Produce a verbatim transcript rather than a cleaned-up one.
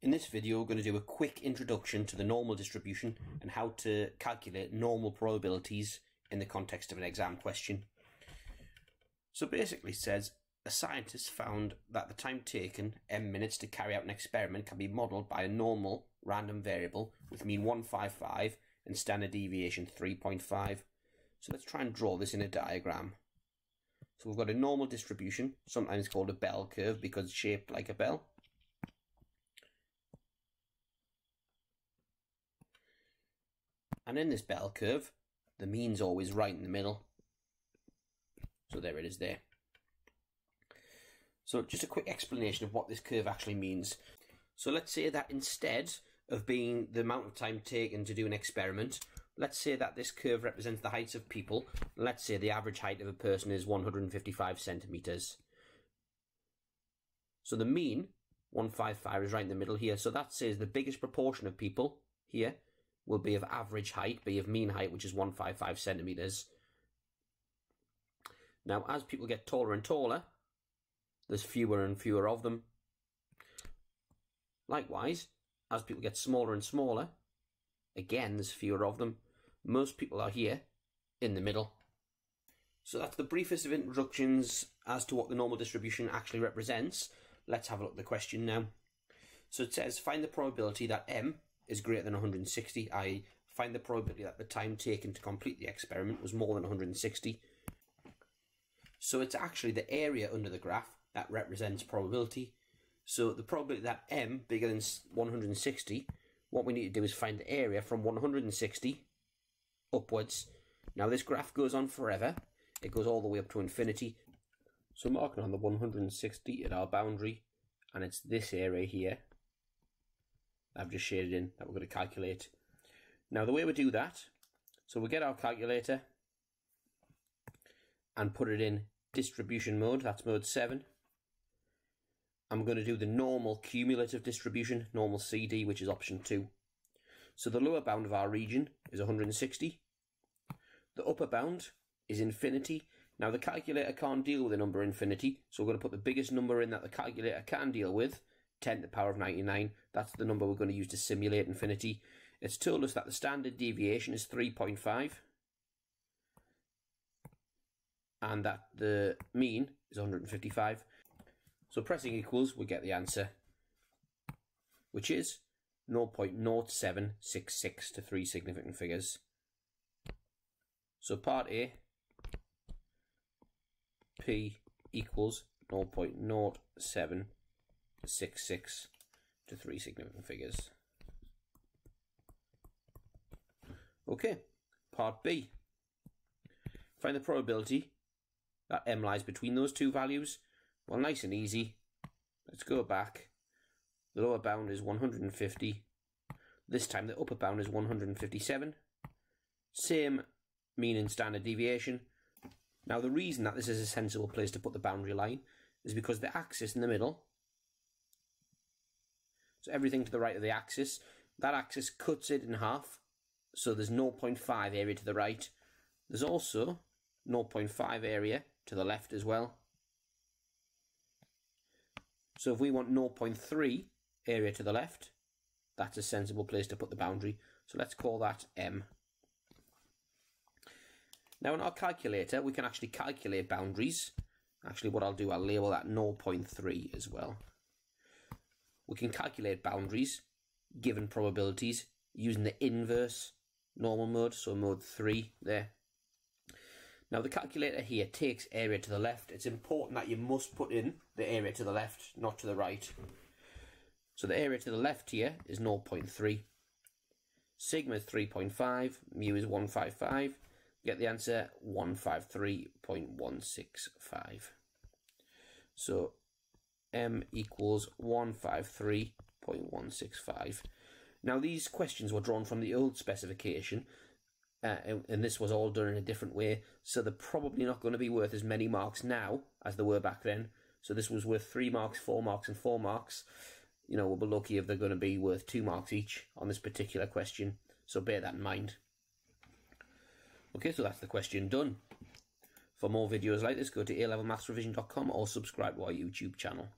In this video, we're going to do a quick introduction to the normal distribution and how to calculate normal probabilities in the context of an exam question. So basically it says, a scientist found that the time taken, m minutes, to carry out an experiment can be modelled by a normal random variable with mean one fifty-five and standard deviation three point five. So let's try and draw this in a diagram. So we've got a normal distribution, sometimes called a bell curve because it's shaped like a bell. And in this bell curve, the mean's always right in the middle. So there it is there. So just a quick explanation of what this curve actually means. So let's say that instead of being the amount of time taken to do an experiment, let's say that this curve represents the heights of people. Let's say the average height of a person is one hundred fifty-five centimetres. So the mean, one fifty-five, is right in the middle here. So that says the biggest proportion of people here will be of average height, be of mean height, which is one hundred fifty-five centimetres. Now, as people get taller and taller, there's fewer and fewer of them. Likewise, as people get smaller and smaller, again, there's fewer of them. Most people are here in the middle. So that's the briefest of introductions as to what the normal distribution actually represents. Let's have a look at the question now. So it says, find the probability that m is greater than one hundred sixty, that is find the probability that the time taken to complete the experiment was more than one hundred sixty. So it's actually the area under the graph that represents probability. So the probability that m bigger than one hundred sixty, what we need to do is find the area from one hundred sixty upwards. Now this graph goes on forever. It goes all the way up to infinity. So marking on the one hundred sixty at our boundary, and it's this area here I've just shaded in that we're going to calculate. Now the way we do that, so we get our calculator and put it in distribution mode, that's mode seven. I'm going to do the normal cumulative distribution, normal C D, which is option two. So the lower bound of our region is one hundred sixty. The upper bound is infinity. Now the calculator can't deal with the number infinity, so we're going to put the biggest number in that the calculator can deal with, ten to the power of ninety-nine, that's the number we're going to use to simulate infinity. It's told us that the standard deviation is three point five and that the mean is one hundred fifty-five. So pressing equals, we get the answer, which is zero point zero seven six six to three significant figures. So part A, P equals zero point zero seven six six to three significant figures. Okay, part B. Find the probability that m lies between those two values. Well, nice and easy. Let's go back. The lower bound is one hundred fifty. This time the upper bound is one hundred fifty-seven. Same mean and standard deviation. Now the reason that this is a sensible place to put the boundary line is because the axis in the middle, so everything to the right of the axis, that axis cuts it in half, so there's zero point five area to the right. There's also zero point five area to the left as well. So if we want zero point three area to the left, that's a sensible place to put the boundary. So let's call that M. Now in our calculator, we can actually calculate boundaries. Actually what I'll do, I'll label that zero point three as well. We can calculate boundaries, given probabilities, using the inverse normal mode, so mode three there. Now the calculator here takes area to the left. It's important that you must put in the area to the left, not to the right. So the area to the left here is zero point three. Sigma is three point five, mu is one hundred fifty-five. Get the answer one hundred fifty-three point one six five. So m equals one hundred fifty-three point one six five. Now these questions were drawn from the old specification, uh, and, and this was all done in a different way, so they're probably not going to be worth as many marks now as they were back then. So this was worth three marks, four marks and four marks. You know, we'll be lucky if they're going to be worth two marks each on this particular question, so bear that in mind. Okay, so that's the question done. For more videos like this, go to A level maths revision dot com or subscribe to our YouTube channel.